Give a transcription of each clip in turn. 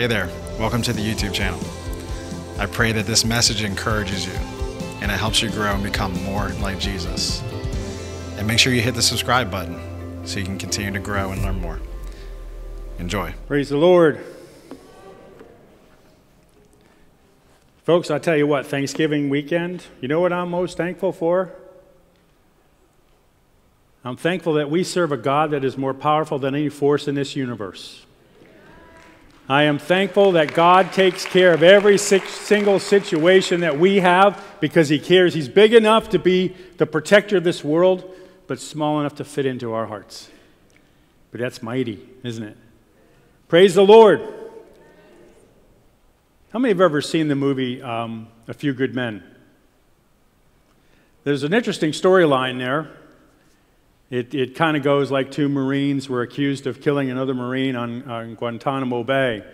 Hey there, welcome to the YouTube channel. I pray that this message encourages you and it helps you grow and become more like Jesus. And make sure you hit the subscribe button so you can continue to grow and learn more. Enjoy. Praise the Lord. Folks, I tell you what, Thanksgiving weekend, you know what I'm most thankful for? I'm thankful that we serve a God that is more powerful than any force in this universe. I am thankful that God takes care of every single situation that we have because He cares. He's big enough to be the protector of this world, but small enough to fit into our hearts. But that's mighty, isn't it? Praise the Lord. How many have ever seen the movie A Few Good Men? There's an interesting storyline there. It kind of goes like two Marines were accused of killing another Marine on Guantanamo Bay.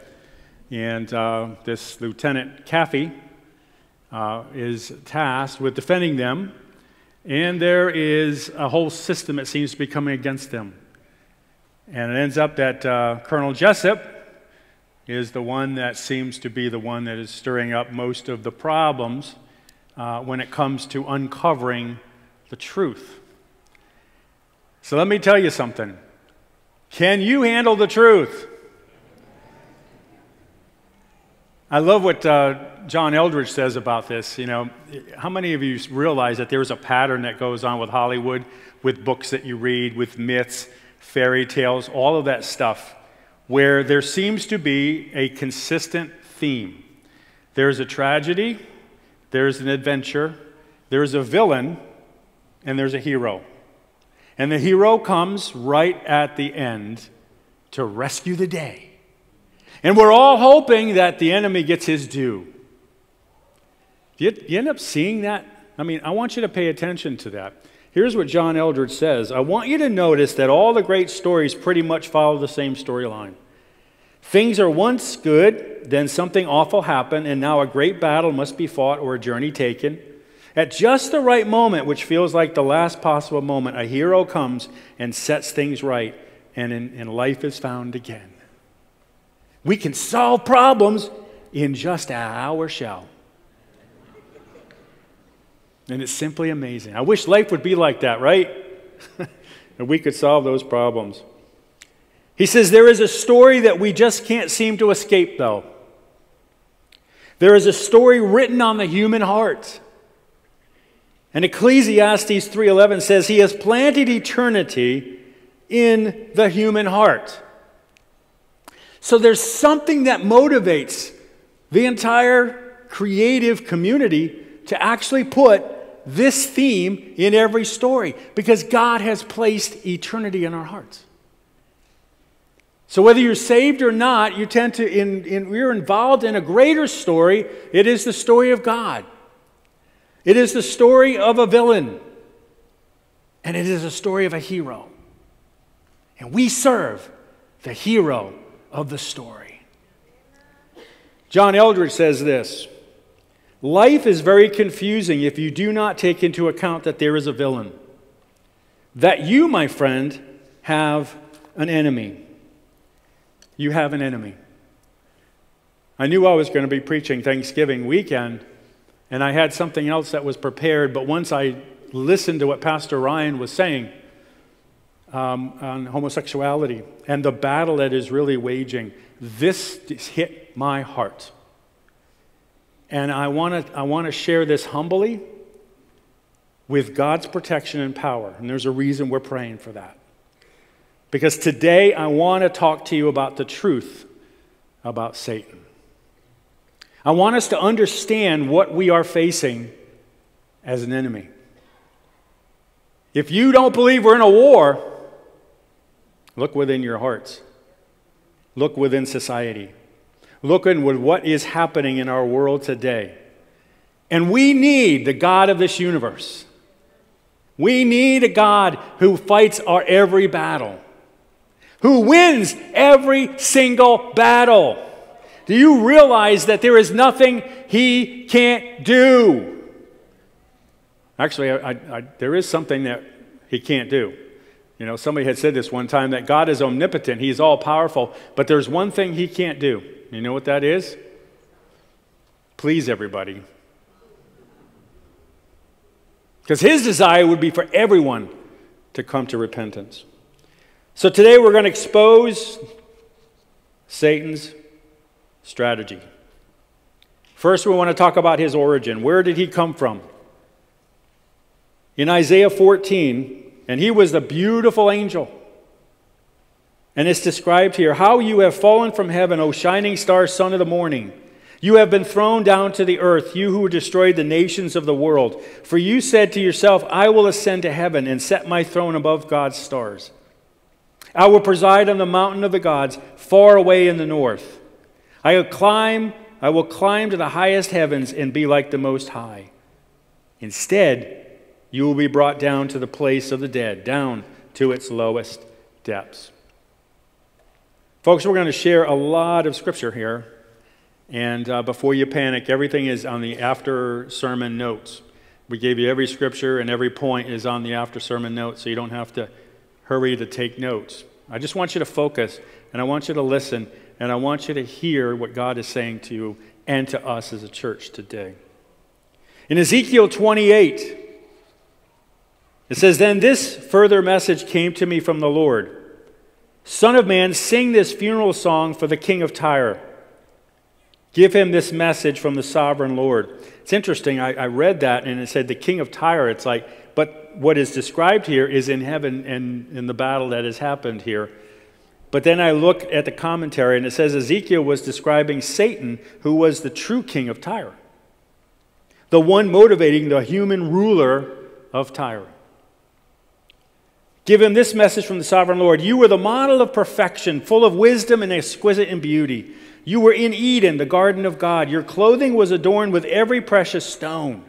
And this Lieutenant Caffey is tasked with defending them. And there is a whole system that seems to be coming against them. And it ends up that Colonel Jessup is the one that seems to be the one that is stirring up most of the problems when it comes to uncovering the truth. So let me tell you something. Can you handle the truth? I love what John Eldredge says about this. You know, how many of you realize that there's a pattern that goes on with Hollywood, with books that you read, with myths, fairy tales, all of that stuff, where there seems to be a consistent theme. There's a tragedy, there's an adventure, there's a villain, and there's a hero. And the hero comes right at the end to rescue the day. And we're all hoping that the enemy gets his due. Do you end up seeing that? I mean, I want you to pay attention to that. Here's what John Eldredge says. I want you to notice that all the great stories pretty much follow the same storyline. Things are once good, then something awful happened, and now a great battle must be fought or a journey taken. At just the right moment, which feels like the last possible moment, a hero comes and sets things right, and life is found again. We can solve problems in just our shell. And it's simply amazing. I wish life would be like that, right? And we could solve those problems. He says, there is a story that we just can't seem to escape, though. There is a story written on the human heart. And Ecclesiastes 3:11 says, He has planted eternity in the human heart. So there's something that motivates the entire creative community to actually put this theme in every story, because God has placed eternity in our hearts. So whether you're saved or not, you tend to, you're involved in a greater story. It is the story of God. It is the story of a villain, and it is a story of a hero. And we serve the hero of the story. John Eldredge says this, life is very confusing if you do not take into account that there is a villain, that you, my friend, have an enemy. You have an enemy. I knew I was going to be preaching Thanksgiving weekend, and I had something else that was prepared, but once I listened to what Pastor Ryan was saying on homosexuality and the battle that is really waging, this hit my heart. And I want to share this humbly with God's protection and power. And there's a reason we're praying for that. Because today I want to talk to you about the truth about Satan. I want us to understand what we are facing as an enemy. If you don't believe we're in a war, look within your hearts. Look within society. Look in with what is happening in our world today. And we need the God of this universe. We need a God who fights our every battle, who wins every single battle. Do you realize that there is nothing he can't do? Actually, there is something that he can't do. You know, somebody had said this one time, that God is omnipotent. He's all-powerful. But there's one thing he can't do. You know what that is? Please everybody. Because his desire would be for everyone to come to repentance. So today we're going to expose Satan's strategy. First, we want to talk about his origin. Where did he come from? In Isaiah 14, and he was a beautiful angel. And it's described here, how you have fallen from heaven, O shining star, son of the morning. You have been thrown down to the earth, you who destroyed the nations of the world. For you said to yourself, I will ascend to heaven and set my throne above God's stars. I will preside on the mountain of the gods, far away in the north. I will climb to the highest heavens and be like the Most High. Instead, you will be brought down to the place of the dead, down to its lowest depths. Folks, we're going to share a lot of scripture here. And before you panic, everything is on the after sermon notes. We gave you every scripture and every point is on the after sermon notes, so you don't have to hurry to take notes. I just want you to focus, and I want you to listen, and I want you to hear what God is saying to you and to us as a church today. In Ezekiel 28, it says, Then this further message came to me from the Lord. Son of man, sing this funeral song for the king of Tyre. Give him this message from the sovereign Lord. It's interesting. I read that and it said the king of Tyre. It's like, but what is described here is in heaven and in the battle that has happened here. But then I look at the commentary and it says Ezekiel was describing Satan, who was the true king of Tyre. The one motivating the human ruler of Tyre. Give him this message from the sovereign Lord. You were the model of perfection, full of wisdom and exquisite in beauty. You were in Eden, the garden of God. Your clothing was adorned with every precious stone.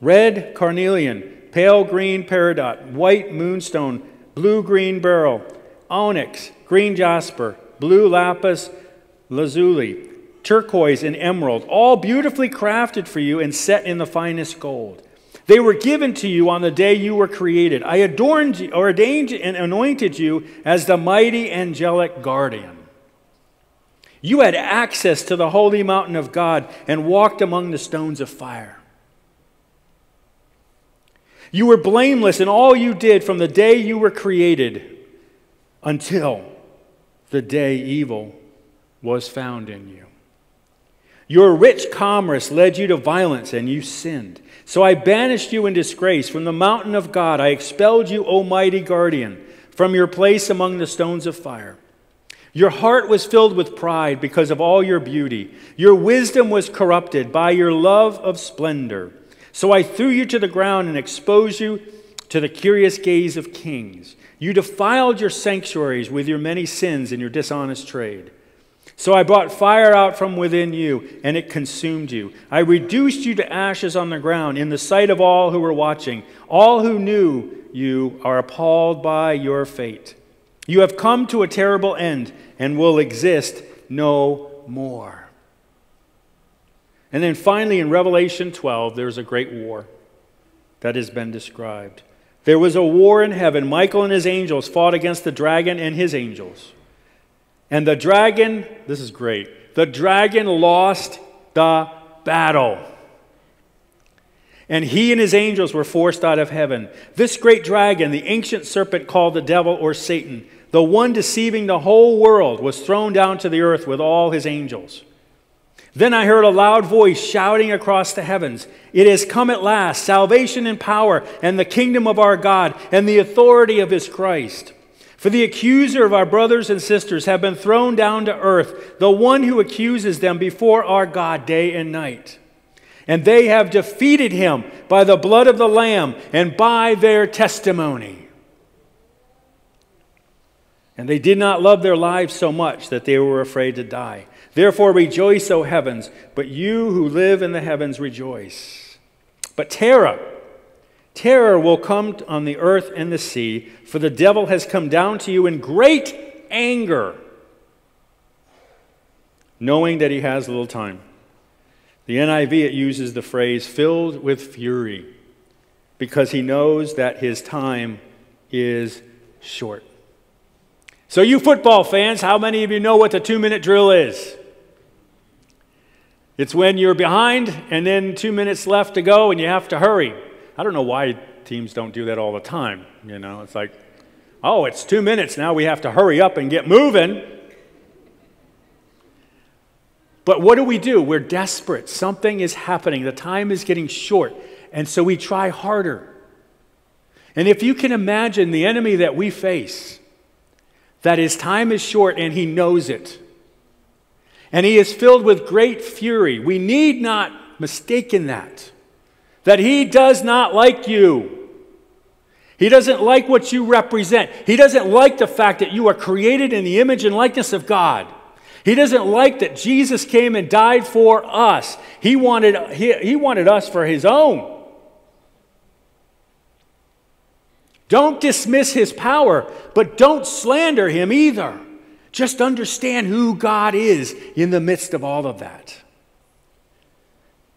Red carnelian, pale green peridot, white moonstone, blue-green beryl, onyx, green jasper, blue lapis lazuli, turquoise and emerald, all beautifully crafted for you and set in the finest gold. They were given to you on the day you were created. I ordained and anointed you as the mighty angelic guardian. You had access to the holy mountain of God and walked among the stones of fire. You were blameless in all you did from the day you were created until the day evil was found in you. Your rich commerce led you to violence, and you sinned. So I banished you in disgrace from the mountain of God. I expelled you, O mighty guardian, from your place among the stones of fire. Your heart was filled with pride because of all your beauty. Your wisdom was corrupted by your love of splendor. So I threw you to the ground and exposed you to the curious gaze of kings. You defiled your sanctuaries with your many sins and your dishonest trade. So I brought fire out from within you, and it consumed you. I reduced you to ashes on the ground in the sight of all who were watching. All who knew you are appalled by your fate. You have come to a terrible end and will exist no more. And then finally, in Revelation 12, there's a great war that has been described. There was a war in heaven. Michael and his angels fought against the dragon and his angels. And the dragon, this is great, the dragon lost the battle. And he and his angels were forced out of heaven. This great dragon, the ancient serpent called the devil or Satan, the one deceiving the whole world, was thrown down to the earth with all his angels. Then I heard a loud voice shouting across the heavens, It has come at last, salvation and power, and the kingdom of our God, and the authority of his Christ. For the accuser of our brothers and sisters have been thrown down to earth, the one who accuses them before our God day and night. And they have defeated him by the blood of the Lamb and by their testimony. And they did not love their lives so much that they were afraid to die. Therefore rejoice, O heavens, but you who live in the heavens rejoice. But terror will come on the earth and the sea, for the devil has come down to you in great anger, knowing that he has little time. The NIV, it uses the phrase, filled with fury, because he knows that his time is short. So you football fans, how many of you know what the 2-minute drill is? It's when you're behind and then 2 minutes left to go and you have to hurry. I don't know why teams don't do that all the time. You know, it's like, oh, it's 2 minutes now, we have to hurry up and get moving. But what do? We're desperate. Something is happening. The time is getting short. And so we try harder. And if you can imagine the enemy that we face, that his time is short and he knows it. And he is filled with great fury. We need not mistake in that he does not like you. He doesn't like what you represent. He doesn't like the fact that you are created in the image and likeness of God. He doesn't like that Jesus came and died for us. He wanted us for his own. Don't dismiss his power, but don't slander him either. Just understand who God is in the midst of all of that.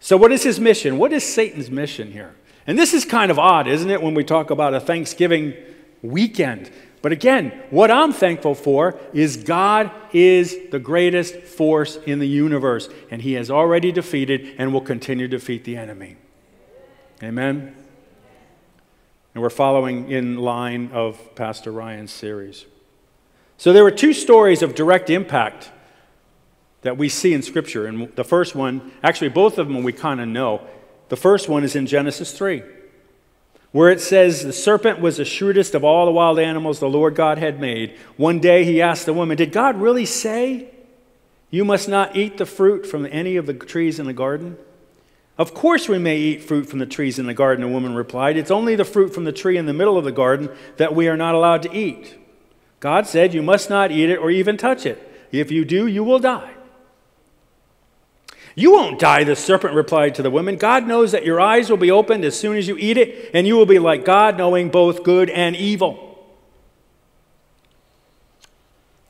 So what is his mission? What is Satan's mission here? And this is kind of odd, isn't it, when we talk about a Thanksgiving weekend? But again, what I'm thankful for is God is the greatest force in the universe, and he has already defeated and will continue to defeat the enemy. Amen? And we're following in line of Pastor Ryan's series. So there were two stories of direct impact that we see in Scripture. And the first one, actually both of them we kind of know. The first one is in Genesis 3. Where it says, the serpent was the shrewdest of all the wild animals the Lord God had made. One day he asked the woman, did God really say, you must not eat the fruit from any of the trees in the garden? Of course we may eat fruit from the trees in the garden, the woman replied. It's only the fruit from the tree in the middle of the garden that we are not allowed to eat. God said, you must not eat it or even touch it. If you do, you will die. You won't die, the serpent replied to the woman. God knows that your eyes will be opened as soon as you eat it, and you will be like God, knowing both good and evil.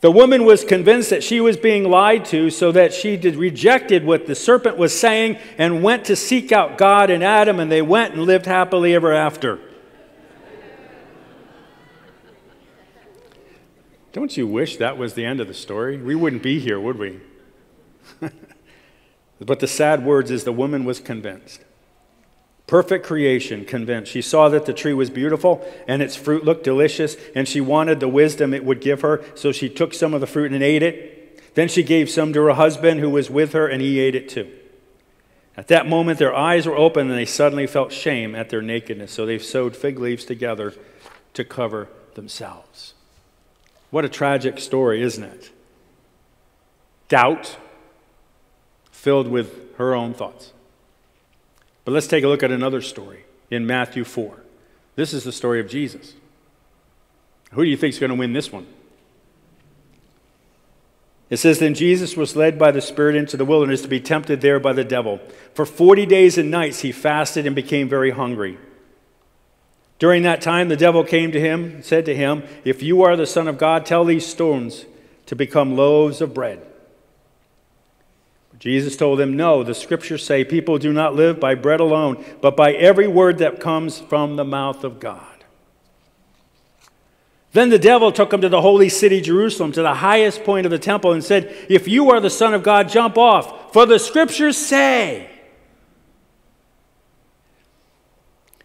The woman was convinced that she was being lied to, so that she rejected what the serpent was saying and went to seek out God and Adam, and they went and lived happily ever after. Don't you wish that was the end of the story? We wouldn't be here, would we? But the sad words is the woman was convinced. Perfect creation, convinced. She saw that the tree was beautiful and its fruit looked delicious, and she wanted the wisdom it would give her, so she took some of the fruit and ate it. Then she gave some to her husband who was with her, and he ate it too. At that moment their eyes were open and they suddenly felt shame at their nakedness, so they sewed fig leaves together to cover themselves. What a tragic story, isn't it? Doubt, filled with her own thoughts. But let's take a look at another story in Matthew 4. This is the story of Jesus. Who do you think is going to win this one? It says, then Jesus was led by the Spirit into the wilderness to be tempted there by the devil. For 40 days and nights he fasted and became very hungry. During that time the devil came to him and said to him, if you are the Son of God, tell these stones to become loaves of bread. Jesus told them, no, the Scriptures say people do not live by bread alone, but by every word that comes from the mouth of God. Then the devil took him to the holy city Jerusalem, to the highest point of the temple, and said, if you are the Son of God, jump off, for the Scriptures say.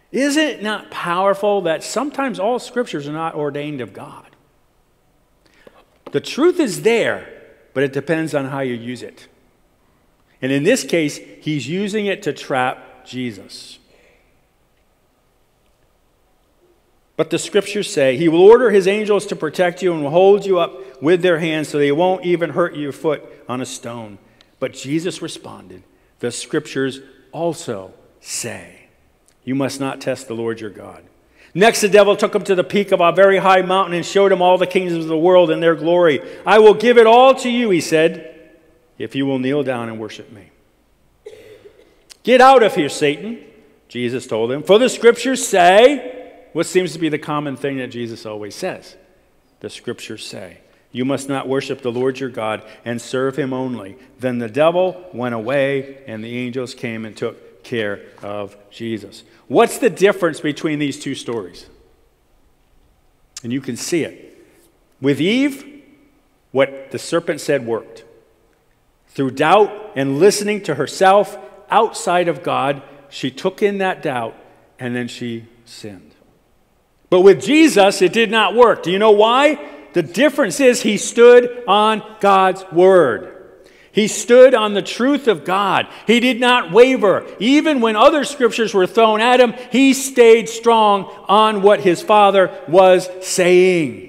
Is it not powerful that sometimes all Scriptures are not ordained of God? The truth is there, but it depends on how you use it. And in this case, he's using it to trap Jesus. But the Scriptures say, he will order his angels to protect you and will hold you up with their hands so they won't even hurt your foot on a stone. But Jesus responded, the Scriptures also say, you must not test the Lord your God. Next, the devil took him to the peak of a very high mountain and showed him all the kingdoms of the world and their glory. I will give it all to you, he said, if you will kneel down and worship me. Get out of here, Satan, Jesus told him. For the Scriptures say, what seems to be the common thing that Jesus always says, the Scriptures say, you must not worship the Lord your God and serve him only. Then the devil went away and the angels came and took care of Jesus. What's the difference between these two stories? And you can see it. With Eve, What the serpent said worked. Through doubt and listening to herself outside of God, she took in that doubt and then she sinned. But with Jesus, it did not work. Do you know why? The difference is he stood on God's word. He stood on the truth of God. He did not waver. Even when other scriptures were thrown at him, he stayed strong on what his Father was saying.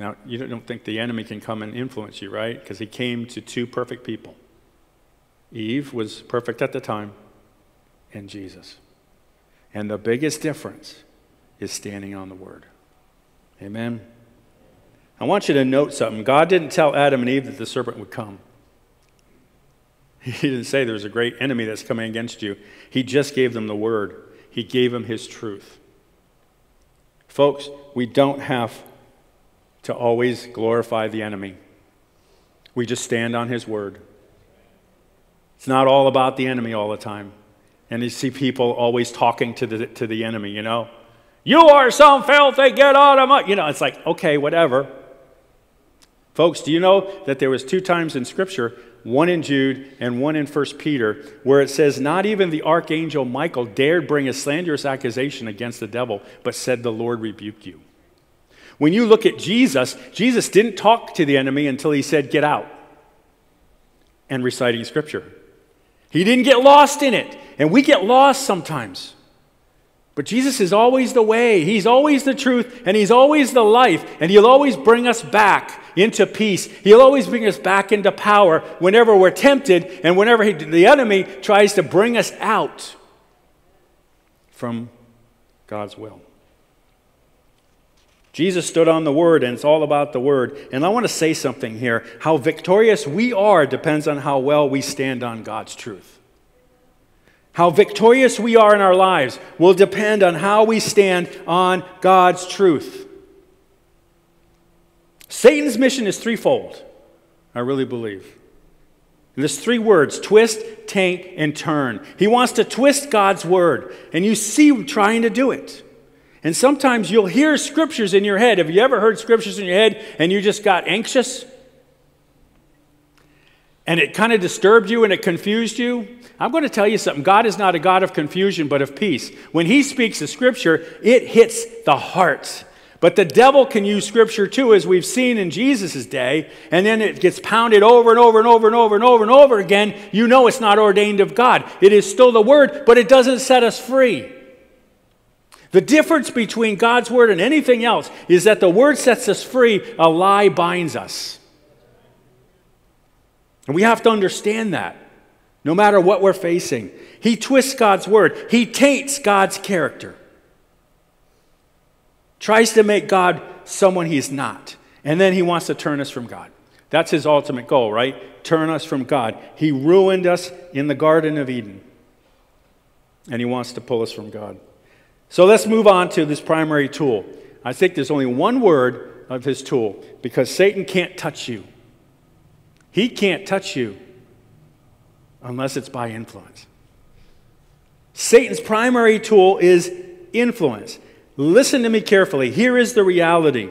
Now, you don't think the enemy can come and influence you, right? Because he came to two perfect people. Eve was perfect at the time, and Jesus. And the biggest difference is standing on the word. Amen? I want you to note something. God didn't tell Adam and Eve that the serpent would come. He didn't say there's a great enemy that's coming against you. He just gave them the word. He gave them his truth. Folks, we don't have to always glorify the enemy. We just stand on his word. It's not all about the enemy all the time. And you see people always talking to the enemy, you know. You are some filthy, get out of my... You know, it's like, okay, whatever. Folks, do you know that there was two times in Scripture, one in Jude and one in 1 Peter, where it says, not even the archangel Michael dared bring a slanderous accusation against the devil, but said the Lord rebuked you. When you look at Jesus, Jesus didn't talk to the enemy until he said, get out, and reciting Scripture. He didn't get lost in it, and we get lost sometimes. But Jesus is always the way. He's always the truth, and he's always the life, and he'll always bring us back into peace. He'll always bring us back into power whenever we're tempted and whenever the enemy tries to bring us out from God's will. Jesus stood on the word, and it's all about the word. And I want to say something here. How victorious we are depends on how well we stand on God's truth. How victorious we are in our lives will depend on how we stand on God's truth. Satan's mission is threefold, I really believe. And there's three words: twist, taint, and turn. He wants to twist God's word, and you see him trying to do it. And sometimes you'll hear scriptures in your head. Have you ever heard scriptures in your head and you just got anxious? And it kind of disturbed you and it confused you? I'm going to tell you something. God is not a God of confusion, but of peace. When he speaks of scripture, it hits the heart. But the devil can use scripture too, as we've seen in Jesus' day, and then it gets pounded over and over and over and over and over and over again. You know it's not ordained of God. It is still the word, but it doesn't set us free. The difference between God's word and anything else is that the word sets us free, a lie binds us. And we have to understand that, no matter what we're facing. He twists God's word. He taints God's character. Tries to make God someone he's not. And then he wants to turn us from God. That's his ultimate goal, right? Turn us from God. He ruined us in the Garden of Eden. And he wants to pull us from God. So let's move on to this primary tool. I think there's only one word of his tool, because Satan can't touch you. He can't touch you unless it's by influence. Satan's primary tool is influence. Listen to me carefully. Here is the reality.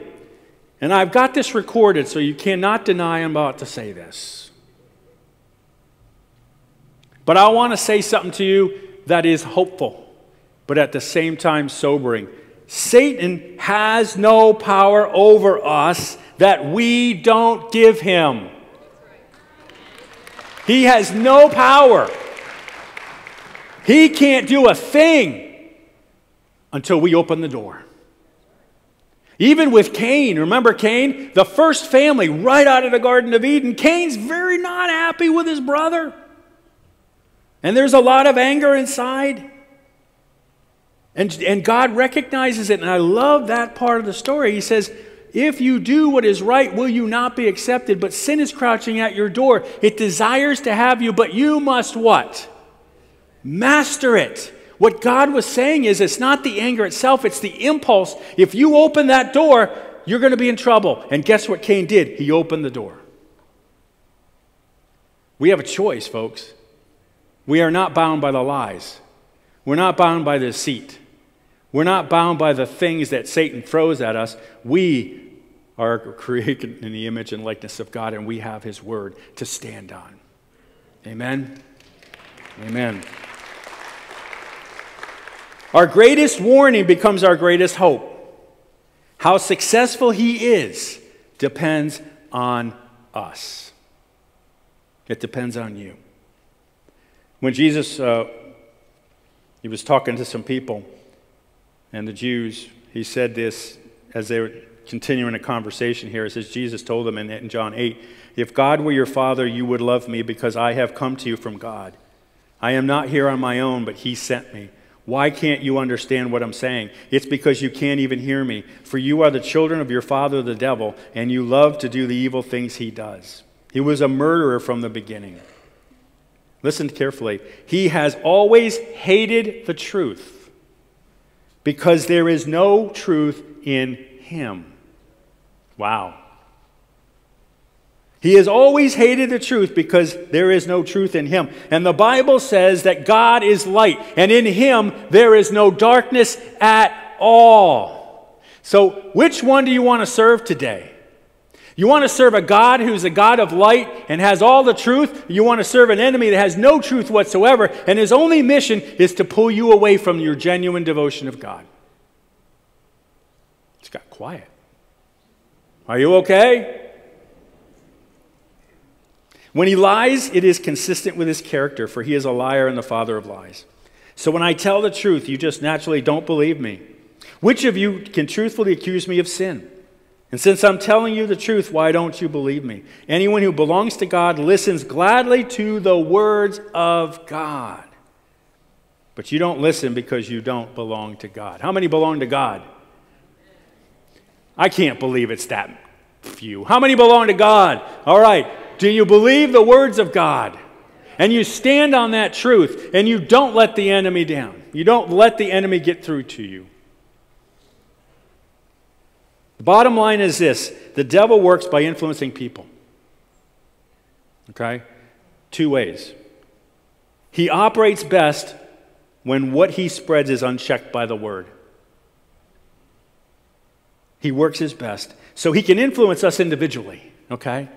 And I've got this recorded, so you cannot deny I'm about to say this. But I want to say something to you that is hopeful, but at the same time sobering. Satan has no power over us that we don't give him. He has no power. He can't do a thing until we open the door. Even with Cain, remember Cain? The first family right out of the Garden of Eden. Cain's very not happy with his brother. And there's a lot of anger inside. And God recognizes it, and I love that part of the story. He says, if you do what is right, will you not be accepted? But sin is crouching at your door. It desires to have you, but you must what? Master it. What God was saying is it's not the anger itself, it's the impulse. If you open that door, you're going to be in trouble. And guess what Cain did? He opened the door. We have a choice, folks. We are not bound by the lies. We're not bound by the deceit. We're not bound by the things that Satan throws at us. We are created in the image and likeness of God, and we have his word to stand on. Amen? Amen. Our greatest warning becomes our greatest hope. How successful he is depends on us. It depends on you. When Jesus, he was talking to some people and the Jews, he said this as they were continuing a conversation here. It says, Jesus told them in John 8, "If God were your father, you would love me because I have come to you from God. I am not here on my own, but he sent me. Why can't you understand what I'm saying? It's because you can't even hear me. For you are the children of your father, the devil, and you love to do the evil things he does. He was a murderer from the beginning." Listen carefully. "He has always hated the truth because there is no truth in him." Wow. He has always hated the truth because there is no truth in him. And the Bible says that God is light, and in him there is no darkness at all. So which one do you want to serve today? You want to serve a God who's a God of light and has all the truth? You want to serve an enemy that has no truth whatsoever, and his only mission is to pull you away from your genuine devotion of God? It's got quiet. Are you okay? When he lies, it is consistent with his character, for he is a liar and the father of lies. So when I tell the truth, you just naturally don't believe me. Which of you can truthfully accuse me of sin? And since I'm telling you the truth, why don't you believe me? Anyone who belongs to God listens gladly to the words of God. But you don't listen because you don't belong to God. How many belong to God? I can't believe it's that few. How many belong to God? All right. Do you believe the words of God? And you stand on that truth, and you don't let the enemy down. You don't let the enemy get through to you. The bottom line is this: the devil works by influencing people. Okay? Two ways. He operates best when what he spreads is unchecked by the word. He works his best. So he can influence us individually. Okay?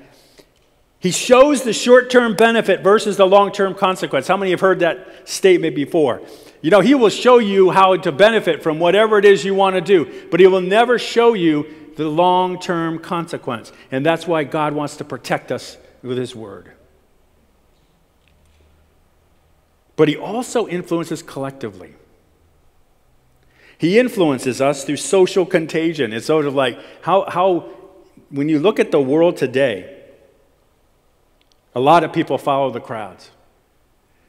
He shows the short-term benefit versus the long-term consequence. How many have heard that statement before? You know, he will show you how to benefit from whatever it is you want to do, but he will never show you the long-term consequence. And that's why God wants to protect us with his word. But he also influences collectively. He influences us through social contagion. It's sort of like how when you look at the world today, a lot of people follow the crowds.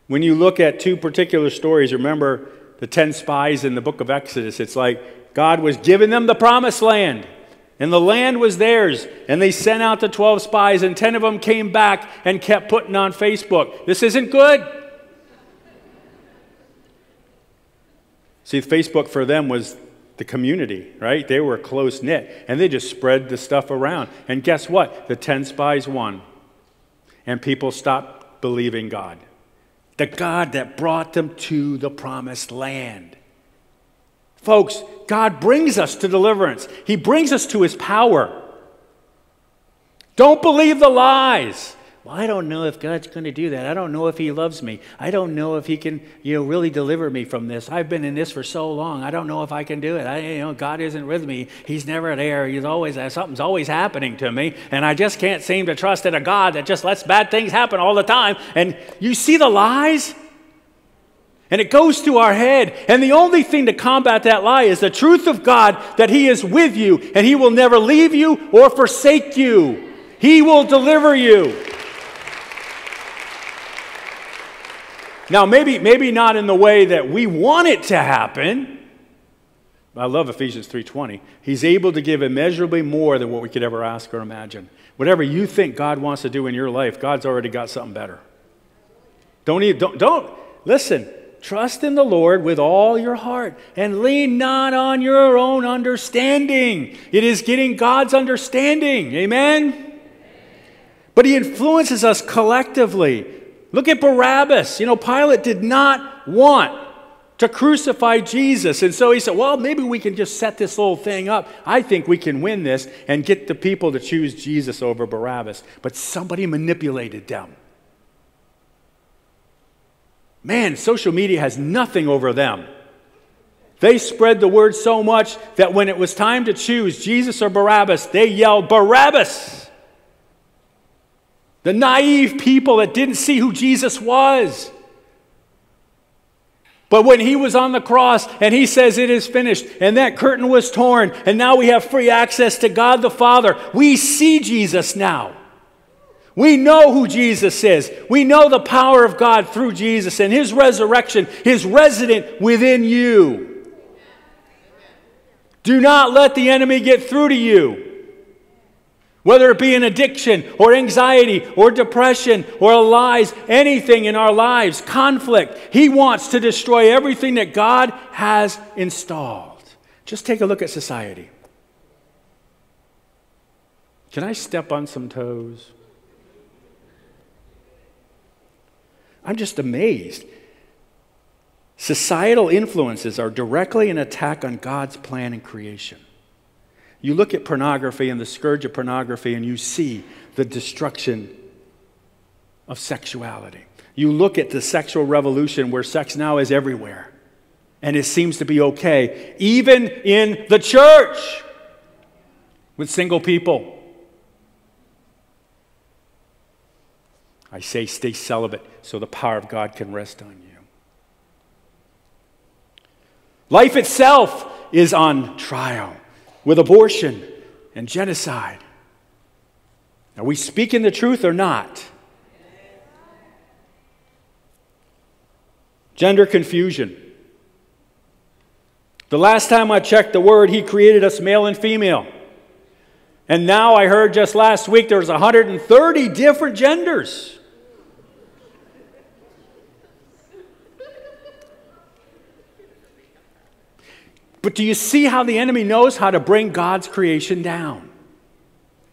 When you look at two particular stories, remember the 10 spies in the book of Exodus, it's like God was giving them the promised land, and the land was theirs, and they sent out the 12 spies, and 10 of them came back and kept putting on Facebook, "This isn't good." See, Facebook for them was the community, right? They were close-knit, and they just spread the stuff around. And guess what? The 10 spies won. And people stopped believing God, the God that brought them to the promised land. Folks, God brings us to deliverance. He brings us to his power. Don't believe the lies. "Well, I don't know if God's going to do that. I don't know if he loves me. I don't know if he can, really deliver me from this. I've been in this for so long. I don't know if I can do it. God isn't with me. He's never there. Something's always happening to me, and I just can't seem to trust in a God that just lets bad things happen all the time." And you see the lies? And it goes to our head. And the only thing to combat that lie is the truth of God, that he is with you, and he will never leave you or forsake you. He will deliver you. Now, maybe not in the way that we want it to happen. I love Ephesians 3:20. He's able to give immeasurably more than what we could ever ask or imagine. Whatever you think God wants to do in your life, God's already got something better. Listen, trust in the Lord with all your heart and lean not on your own understanding. It is getting God's understanding. Amen? But he influences us collectively. Look at Barabbas. Pilate did not want to crucify Jesus. And so he said, well, maybe we can just set this little thing up. I think we can win this and get the people to choose Jesus over Barabbas. But somebody manipulated them. Man, social media has nothing over them. They spread the word so much that when it was time to choose Jesus or Barabbas, they yelled, Barabbas! The naive people that didn't see who Jesus was. But when he was on the cross and he says it is finished and that curtain was torn and now we have free access to God the Father, we see Jesus now. We know who Jesus is. We know the power of God through Jesus and his resurrection is resident within you. Do not let the enemy get through to you. Whether it be an addiction or anxiety or depression or lies, anything in our lives, conflict, he wants to destroy everything that God has installed. Just take a look at society. Can I step on some toes? I'm just amazed. Societal influences are directly an attack on God's plan and creation. You look at pornography and the scourge of pornography and you see the destruction of sexuality. You look at the sexual revolution where sex now is everywhere and it seems to be okay, even in the church with single people. I say stay celibate so the power of God can rest on you. Life itself is on trial with abortion and genocide. Are we speaking the truth or not? Gender confusion. The last time I checked the word, he created us male and female. And now I heard just last week there's 130 different genders. But do you see how the enemy knows how to bring God's creation down?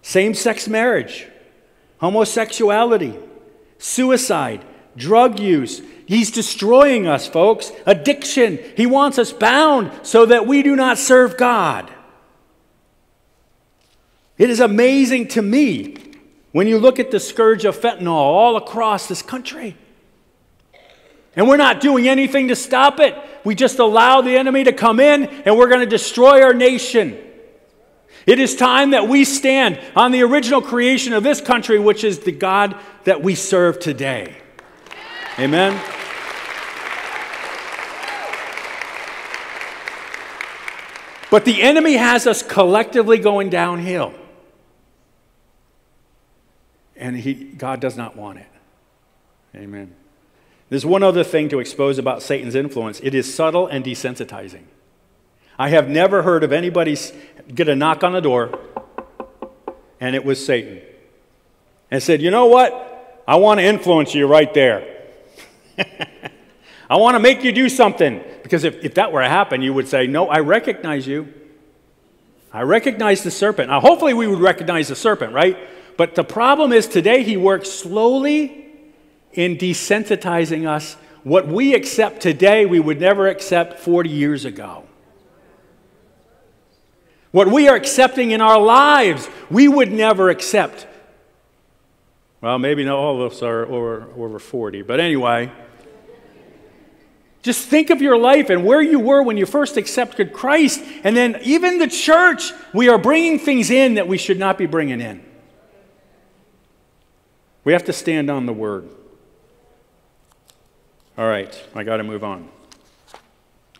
Same-sex marriage, homosexuality, suicide, drug use. He's destroying us, folks. Addiction. He wants us bound so that we do not serve God. It is amazing to me when you look at the scourge of fentanyl all across this country. And we're not doing anything to stop it. We just allow the enemy to come in and we're going to destroy our nation. It is time that we stand on the original creation of this country, which is the God that we serve today. Amen. But the enemy has us collectively going downhill. And God does not want it. Amen. There's one other thing to expose about Satan's influence. It is subtle and desensitizing. I have never heard of anybody get a knock on the door, and it was Satan. And said, you know what? I want to influence you right there. I want to make you do something. Because if that were to happen, you would say, no, I recognize you. I recognize the serpent. Now, hopefully we would recognize the serpent, right? But the problem is today he works slowly in desensitizing us. What we accept today, we would never accept 40 years ago. What we are accepting in our lives, we would never accept. Well, maybe not all of us are over 40, but anyway. Just think of your life and where you were when you first accepted Christ, and then even the church, we are bringing things in that we should not be bringing in. We have to stand on the Word. All right, I got to move on.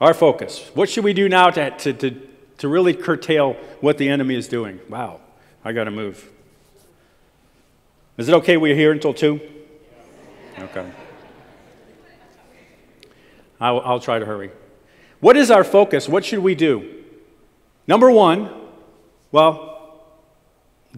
Our focus. What should we do now to really curtail what the enemy is doing? Wow, I got to move. Is it okay we're here until 2? Okay. I'll try to hurry. What is our focus? What should we do? Number one, well,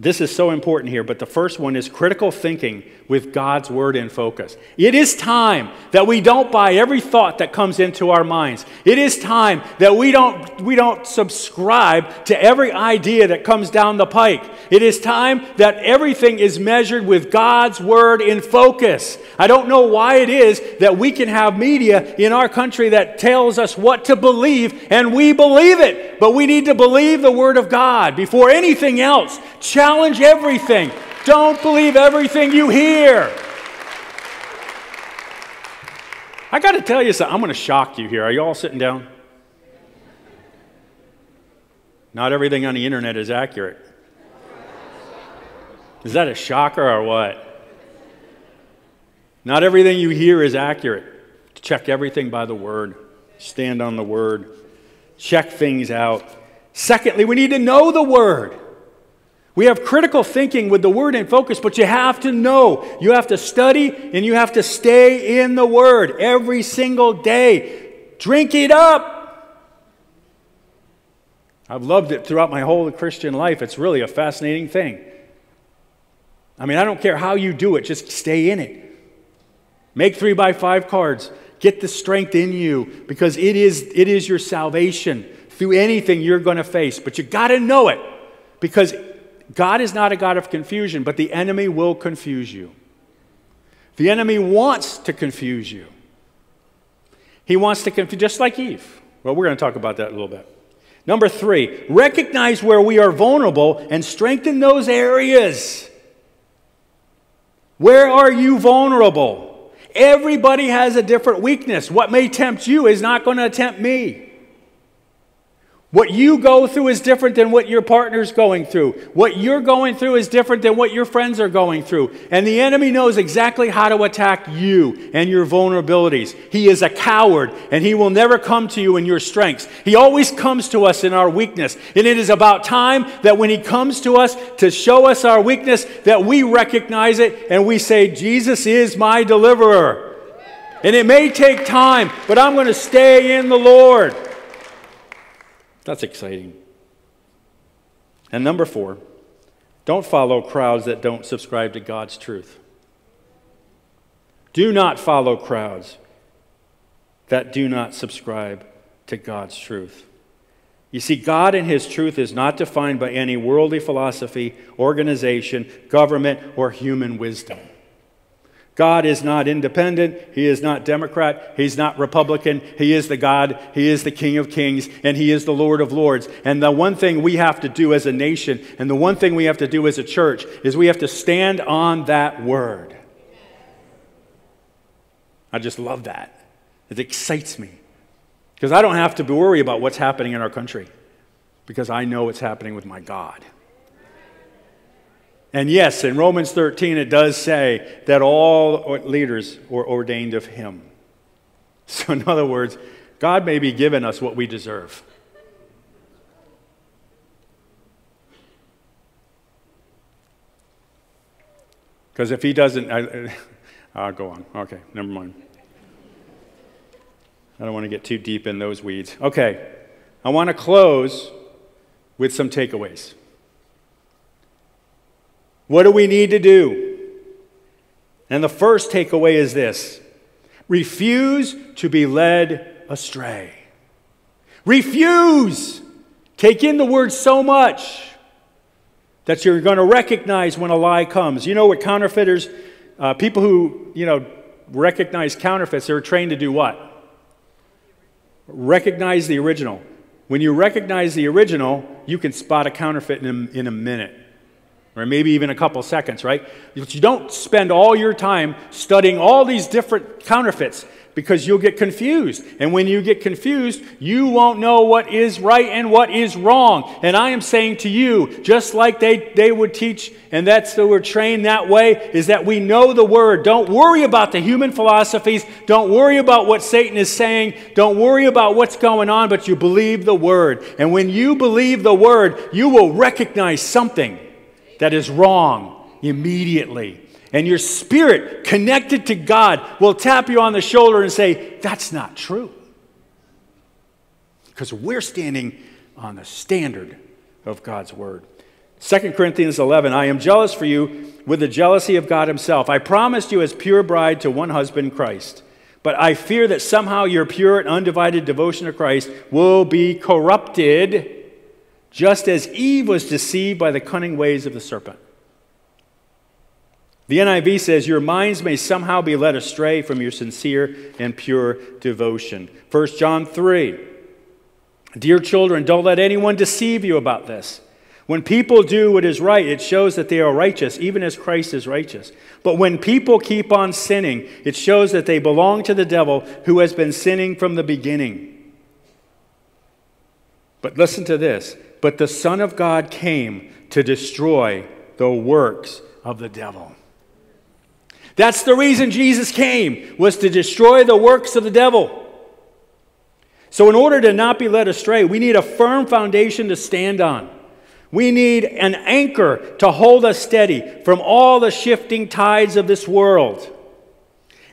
This is so important here, but the first one is critical thinking with God's word in focus. It is time that we don't buy every thought that comes into our minds. It is time that we don't subscribe to every idea that comes down the pike. It is time that everything is measured with God's word in focus. I don't know why it is that we can have media in our country that tells us what to believe, and we believe it, but we need to believe the word of God before anything else. Challenge everything. Don't believe everything you hear. I got to tell you something. I'm going to shock you here. Are you all sitting down? Not everything on the internet is accurate. Is that a shocker or what? Not everything you hear is accurate. Check everything by the word. Stand on the word. Check things out. Secondly, we need to know the word. We have critical thinking with the word in focus, but you have to know. You have to study, and you have to stay in the word every single day. Drink it up. I've loved it throughout my whole Christian life. It's really a fascinating thing. I mean, I don't care how you do it. Just stay in it. Make 3x5 cards. Get the strength in you, because it is your salvation through anything you're going to face. But you got to know it, because God is not a God of confusion, but the enemy will confuse you. The enemy wants to confuse you. He wants to confuse, just like Eve. Well, we're going to talk about that a little bit. Number three, recognize where we are vulnerable and strengthen those areas. Where are you vulnerable? Everybody has a different weakness. What may tempt you is not going to tempt me. What you go through is different than what your partner's going through. What you're going through is different than what your friends are going through. And the enemy knows exactly how to attack you and your vulnerabilities. He is a coward, and he will never come to you in your strengths. He always comes to us in our weakness. And it is about time that when he comes to us to show us our weakness, that we recognize it and we say, Jesus is my deliverer. And it may take time, but I'm going to stay in the Lord. That's exciting. And number four, don't follow crowds that don't subscribe to God's truth. Do not follow crowds that do not subscribe to God's truth. You see, God and His truth is not defined by any worldly philosophy, organization, government, or human wisdom. God is not independent. He is not Democrat. He's not Republican. He is the God. He is the King of Kings, and He is the Lord of Lords. And the one thing we have to do as a nation, and the one thing we have to do as a church, is we have to stand on that word. I just love that. It excites me, because I don't have to worry about what's happening in our country, because I know what's happening with my God. And yes, in Romans 13, it does say that all leaders were ordained of Him. So in other words, God may be giving us what we deserve. Because if He doesn't, I'll go on. Okay, never mind. I don't want to get too deep in those weeds. Okay, I want to close with some takeaways. What do we need to do? And the first takeaway is this: refuse to be led astray. Refuse! Take in the word so much that you're going to recognize when a lie comes. You know what counterfeiters, people who, recognize counterfeits, they're trained to do what? Recognize the original. When you recognize the original, you can spot a counterfeit in a minute. Or maybe even a couple seconds, right? But you don't spend all your time studying all these different counterfeits, because you'll get confused. And when you get confused, you won't know what is right and what is wrong. And I am saying to you, just like they would teach, and that's the we're trained that way, is that we know the word. Don't worry about the human philosophies. Don't worry about what Satan is saying. Don't worry about what's going on, but you believe the word. And when you believe the word, you will recognize something that is wrong immediately. And your spirit connected to God will tap you on the shoulder and say, that's not true. Because we're standing on the standard of God's word. 2 Corinthians 11, I am jealous for you with the jealousy of God himself. I promised you as pure bride to one husband, Christ. But I fear that somehow your pure and undivided devotion to Christ will be corrupted, just as Eve was deceived by the cunning ways of the serpent. The NIV says, your minds may somehow be led astray from your sincere and pure devotion. 1 John 3, dear children, don't let anyone deceive you about this. When people do what is right, it shows that they are righteous, even as Christ is righteous. But when people keep on sinning, it shows that they belong to the devil who has been sinning from the beginning. But listen to this. But the Son of God came to destroy the works of the devil. That's the reason Jesus came, was to destroy the works of the devil. So in order to not be led astray, we need a firm foundation to stand on. We need an anchor to hold us steady from all the shifting tides of this world.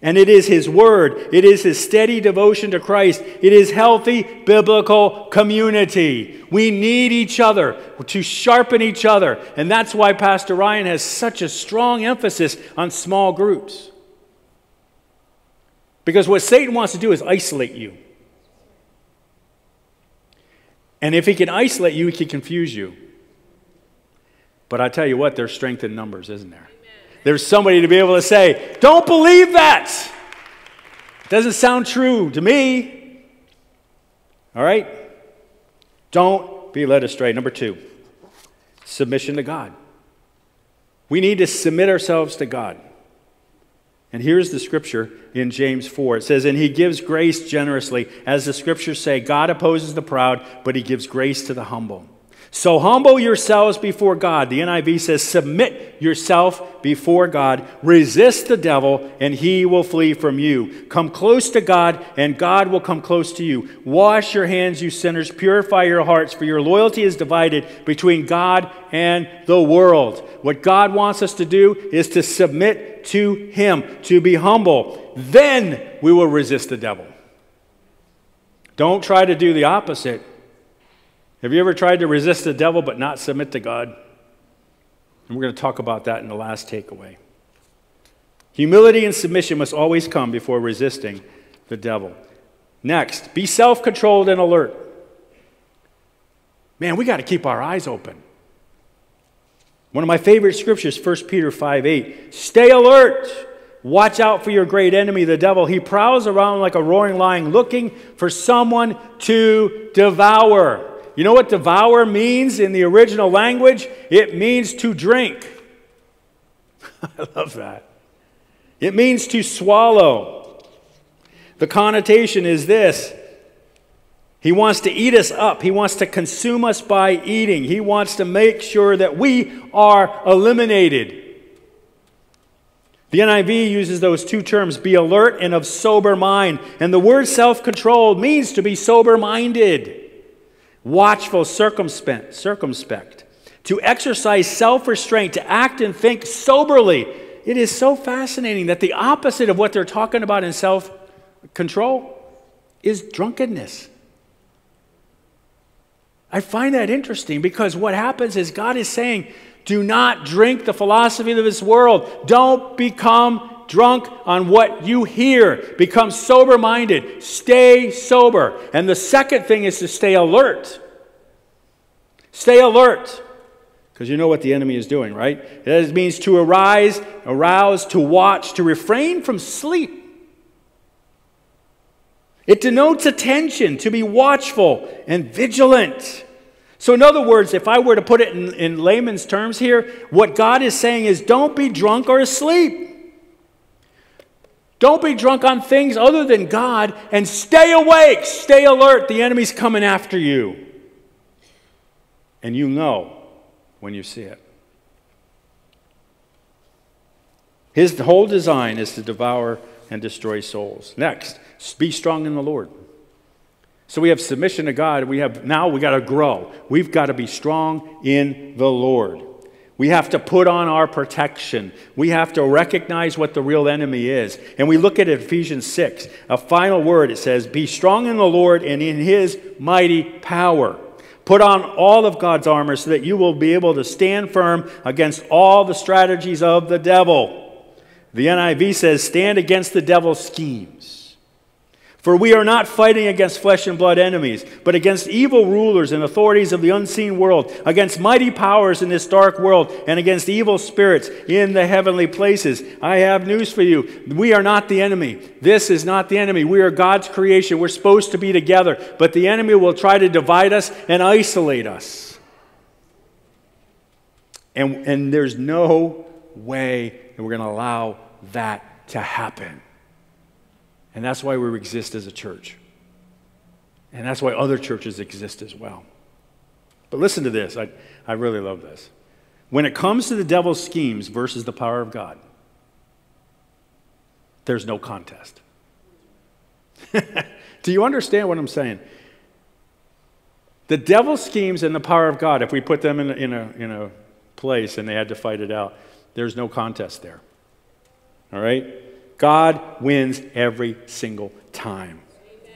And it is His Word. It is His steady devotion to Christ. It is healthy biblical community. We need each other to sharpen each other. And that's why Pastor Ryan has such a strong emphasis on small groups. Because what Satan wants to do is isolate you. And if he can isolate you, he can confuse you. But I tell you what, there's strength in numbers, isn't there? There's somebody to be able to say, don't believe that. It doesn't sound true to me. All right? Don't be led astray. Number two, submission to God. We need to submit ourselves to God. And here's the scripture in James 4. It says, and he gives grace generously. As the scriptures say, God opposes the proud, but he gives grace to the humble. So humble yourselves before God. The NIV says, submit yourself before God. Resist the devil, and he will flee from you. Come close to God, and God will come close to you. Wash your hands, you sinners. Purify your hearts, for your loyalty is divided between God and the world. What God wants us to do is to submit to him, to be humble. Then we will resist the devil. Don't try to do the opposite. Have you ever tried to resist the devil but not submit to God? And we're going to talk about that in the last takeaway. Humility and submission must always come before resisting the devil. Next, be self-controlled and alert. Man, we got to keep our eyes open. One of my favorite scriptures, 1 Peter 5:8. Stay alert. Watch out for your great enemy, the devil. He prowls around like a roaring lion looking for someone to devour. You know what devour means in the original language? It means to drink. I love that. It means to swallow. The connotation is this. He wants to eat us up. He wants to consume us by eating. He wants to make sure that we are eliminated. The NIV uses those two terms, be alert and of sober mind. And the word self-controlled means to be sober-minded. Watchful, circumspect, to exercise self-restraint, to act and think soberly. It is so fascinating that the opposite of what they're talking about in self-control is drunkenness. I find that interesting because what happens is God is saying, do not drink the philosophy of this world. Don't become drunk on what you hear. Become sober-minded. Stay sober. And the second thing is to stay alert. Stay alert. Because you know what the enemy is doing, right? That means to arise, arouse, to watch, to refrain from sleep. It denotes attention, to be watchful and vigilant. So in other words, if I were to put it in layman's terms here, what God is saying is don't be drunk or asleep. Don't be drunk on things other than God, and stay awake, stay alert. The enemy's coming after you. And you know when you see it. His whole design is to devour and destroy souls. Next, be strong in the Lord. So we have submission to God. Now we got to grow. We've got to be strong in the Lord. We have to put on our protection. We have to recognize what the real enemy is. And we look at Ephesians 6, a final word. It says, be strong in the Lord and in his mighty power. Put on all of God's armor so that you will be able to stand firm against all the strategies of the devil. The NIV says, stand against the devil's schemes. For we are not fighting against flesh and blood enemies, but against evil rulers and authorities of the unseen world, against mighty powers in this dark world, and against evil spirits in the heavenly places. I have news for you. We are not the enemy. This is not the enemy. We are God's creation. We're supposed to be together, but the enemy will try to divide us and isolate us. And there's no way that we're going to allow that to happen. And that's why we exist as a church. And that's why other churches exist as well. But listen to this. I really love this. When it comes to the devil's schemes versus the power of God, there's no contest. Do you understand what I'm saying? The devil's schemes and the power of God, if we put them in a place and they had to fight it out, there's no contest there. All right? God wins every single time. Amen.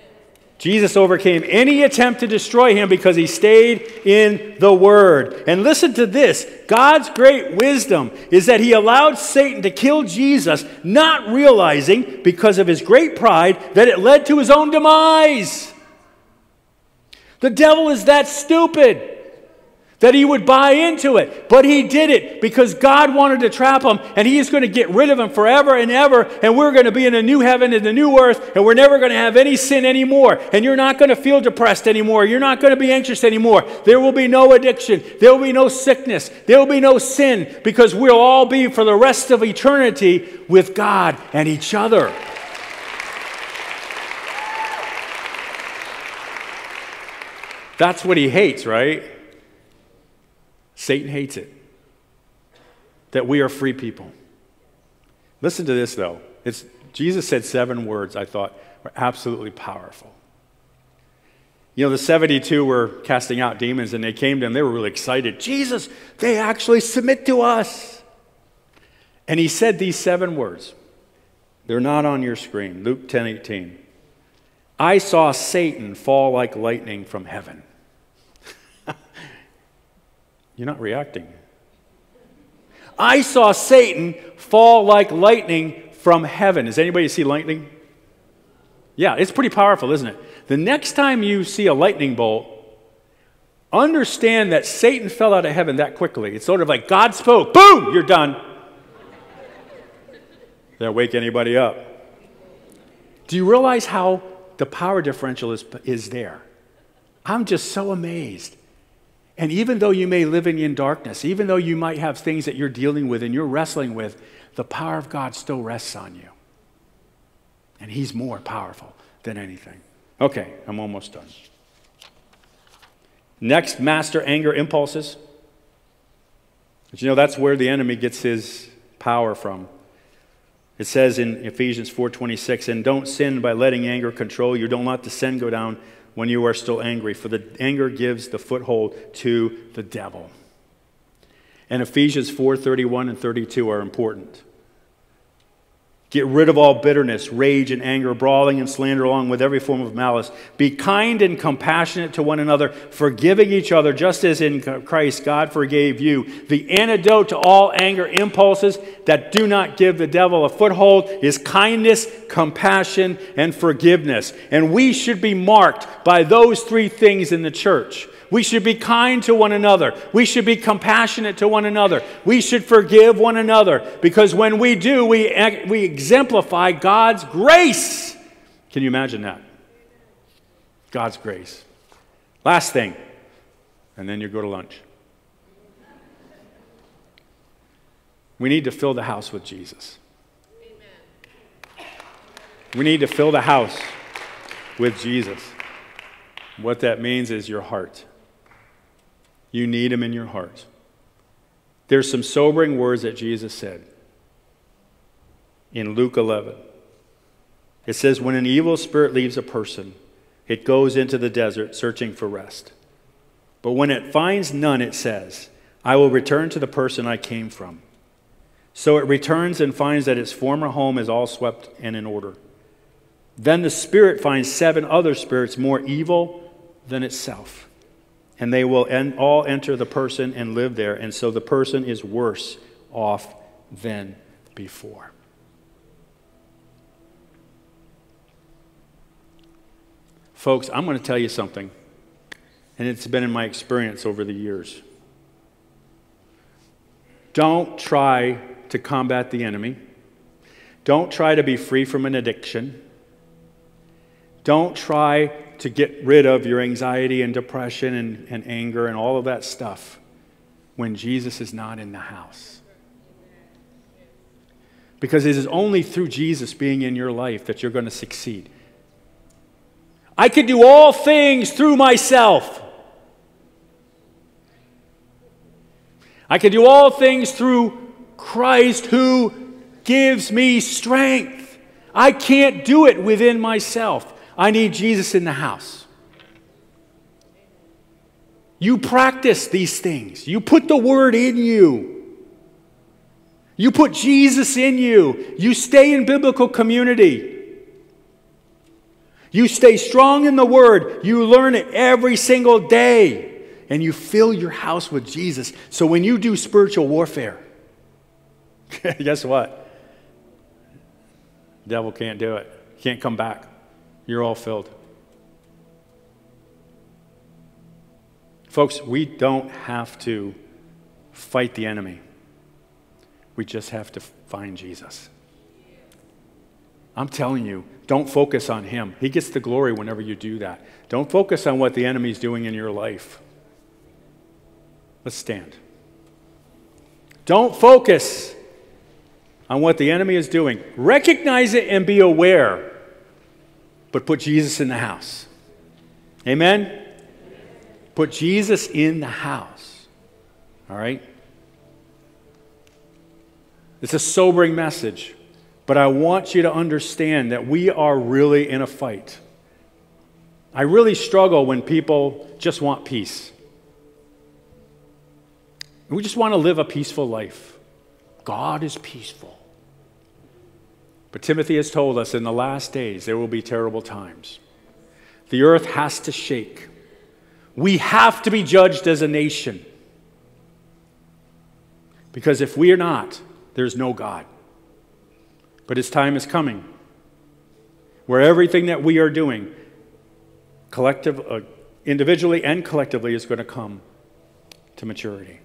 Jesus overcame any attempt to destroy him because he stayed in the Word. And listen to this. God's great wisdom is that he allowed Satan to kill Jesus, not realizing because of his great pride that it led to his own demise. The devil is that stupid that he would buy into it. But he did it because God wanted to trap him, and he is going to get rid of him forever and ever, and we're going to be in a new heaven and a new earth, and we're never going to have any sin anymore, and you're not going to feel depressed anymore. You're not going to be anxious anymore. There will be no addiction. There will be no sickness. There will be no sin, because we'll all be for the rest of eternity with God and each other. That's what he hates, right? Satan hates it, that we are free people. Listen to this, though. Jesus said 7 words I thought were absolutely powerful. You know, the 72 were casting out demons, and they came to him. They were really excited. Jesus, they actually submit to us. And he said these 7 words. They're not on your screen. Luke 10:18. I saw Satan fall like lightning from heaven. You're not reacting. I saw Satan fall like lightning from heaven. Does anybody see lightning? Yeah, it's pretty powerful, isn't it? The next time you see a lightning bolt, understand that Satan fell out of heaven that quickly. It's sort of like God spoke. Boom! You're done. That'll wake anybody up. Do you realize how the power differential is there? I'm just so amazed. And even though you may live in darkness, even though you might have things that you're dealing with and you're wrestling with, the power of God still rests on you. And he's more powerful than anything. Okay, I'm almost done. Next, master anger impulses. But you know, that's where the enemy gets his power from. It says in Ephesians 4:26, and don't sin by letting anger control you. Don't let the sin go down when you are still angry, for the anger gives the foothold to the devil. And Ephesians 4:31 and 32 are important. Get rid of all bitterness, rage and anger, brawling and slander, along with every form of malice. Be kind and compassionate to one another, forgiving each other, just as in Christ God forgave you. The antidote to all anger impulses that do not give the devil a foothold is kindness, compassion, and forgiveness. And we should be marked by those 3 things in the church. We should be kind to one another. We should be compassionate to one another. We should forgive one another, because when we do, we exemplify God's grace. Can you imagine that? God's grace. Last thing, and then you go to lunch. We need to fill the house with Jesus. Amen. We need to fill the house with Jesus. What that means is your heart. You need him in your heart. There's some sobering words that Jesus said in Luke 11. It says, when an evil spirit leaves a person, it goes into the desert searching for rest. But when it finds none, it says, I will return to the person I came from. So it returns and finds that its former home is all swept and in order. Then the spirit finds 7 other spirits more evil than itself. and they will all enter the person and live there. And so the person is worse off than before. Folks, I'm going to tell you something, and it's been in my experience over the years. Don't try to combat the enemy. Don't try to be free from an addiction. Don't try to get rid of your anxiety and depression and anger and all of that stuff when Jesus is not in the house. Because it is only through Jesus being in your life that you're going to succeed. I can do all things through myself. I can do all things through Christ who gives me strength. I can't do it within myself. I need Jesus in the house. You practice these things. You put the word in you. You put Jesus in you. You stay in biblical community. You stay strong in the word. You learn it every single day. And you fill your house with Jesus. So when you do spiritual warfare, guess what? The devil can't do it. Can't come back. You're all filled. Folks, we don't have to fight the enemy. We just have to find Jesus. I'm telling you, don't focus on him. He gets the glory whenever you do that. Don't focus on what the enemy's doing in your life. Let's stand. Don't focus on what the enemy is doing. Recognize it and be aware, but put Jesus in the house. Amen? Amen. Put Jesus in the house. All right? It's a sobering message. But I want you to understand that we are really in a fight. I really struggle when people just want peace. We just want to live a peaceful life. God is peaceful. But Timothy has told us in the last days there will be terrible times. The earth has to shake. We have to be judged as a nation. Because if we are not, there's no God. But his time is coming where everything that we are doing individually and collectively is going to come to maturity.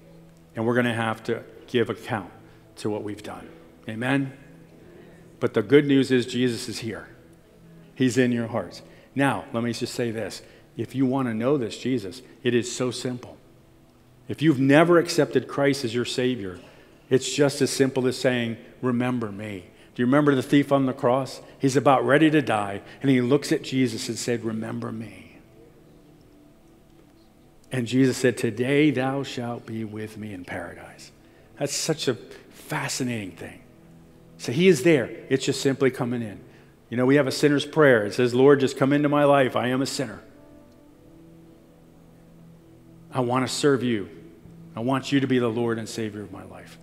And we're going to have to give account to what we've done. Amen? But the good news is Jesus is here. He's in your hearts. Now, let me just say this. If you want to know this Jesus, it is so simple. If you've never accepted Christ as your Savior, it's just as simple as saying, remember me. Do you remember the thief on the cross? He's about ready to die, and he looks at Jesus and said, remember me. And Jesus said, today thou shalt be with me in paradise. That's such a fascinating thing. So he is there. It's just simply coming in. You know, we have a sinner's prayer. It says, Lord, just come into my life. I am a sinner. I want to serve you. I want you to be the Lord and Savior of my life.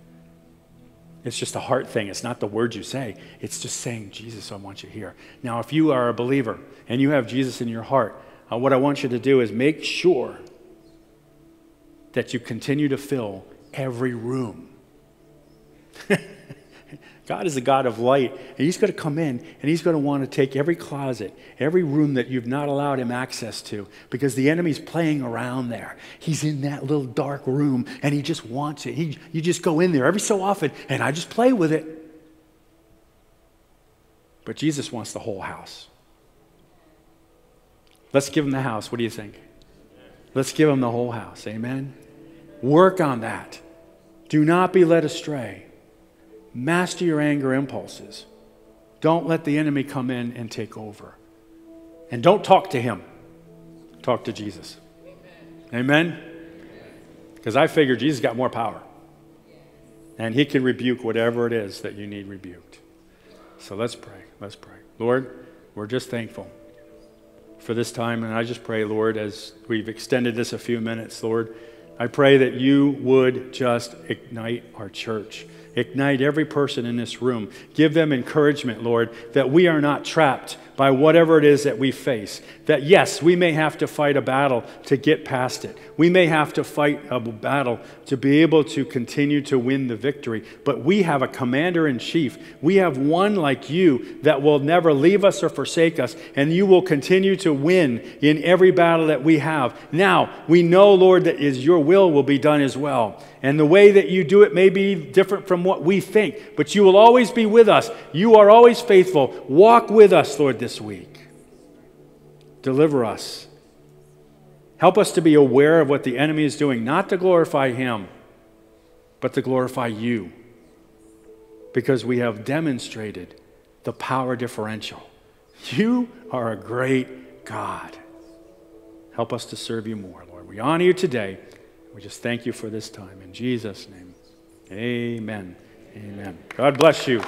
It's just a heart thing. It's not the words you say. It's just saying, Jesus, I want you here. Now, if you are a believer and you have Jesus in your heart, what I want you to do is make sure that you continue to fill every room. God is the God of light, and he's going to come in, and he's going to want to take every closet, every room that you've not allowed him access to, because the enemy's playing around there. He's in that little dark room, and he just wants it. You just go in there every so often, and I just play with it. But Jesus wants the whole house. Let's give him the house. What do you think? Let's give him the whole house. Amen? Work on that. Do not be led astray. Master your anger impulses. Don't let the enemy come in and take over. And don't talk to him. Talk to Jesus. Amen? Because I figure Jesus got more power. And he can rebuke whatever it is that you need rebuked. So let's pray. Let's pray. Lord, we're just thankful for this time. And I just pray, Lord, as we've extended this a few minutes, Lord, I pray that you would just ignite our church. Ignite every person in this room. Give them encouragement, Lord, that we are not trapped by whatever it is that we face. That yes, we may have to fight a battle to get past it. We may have to fight a battle to be able to continue to win the victory. But we have a commander-in-chief. We have one like you that will never leave us or forsake us, and you will continue to win in every battle that we have. Now, we know, Lord, that is your will be done as well. And the way that you do it may be different from what we think, but you will always be with us. You are always faithful. Walk with us, Lord, this week. Deliver us. Help us to be aware of what the enemy is doing, not to glorify him, but to glorify you, because we have demonstrated the power differential. You are a great God. Help us to serve you more, Lord. We honor you today. We just thank you for this time. In Jesus' name, amen. Amen. God bless you.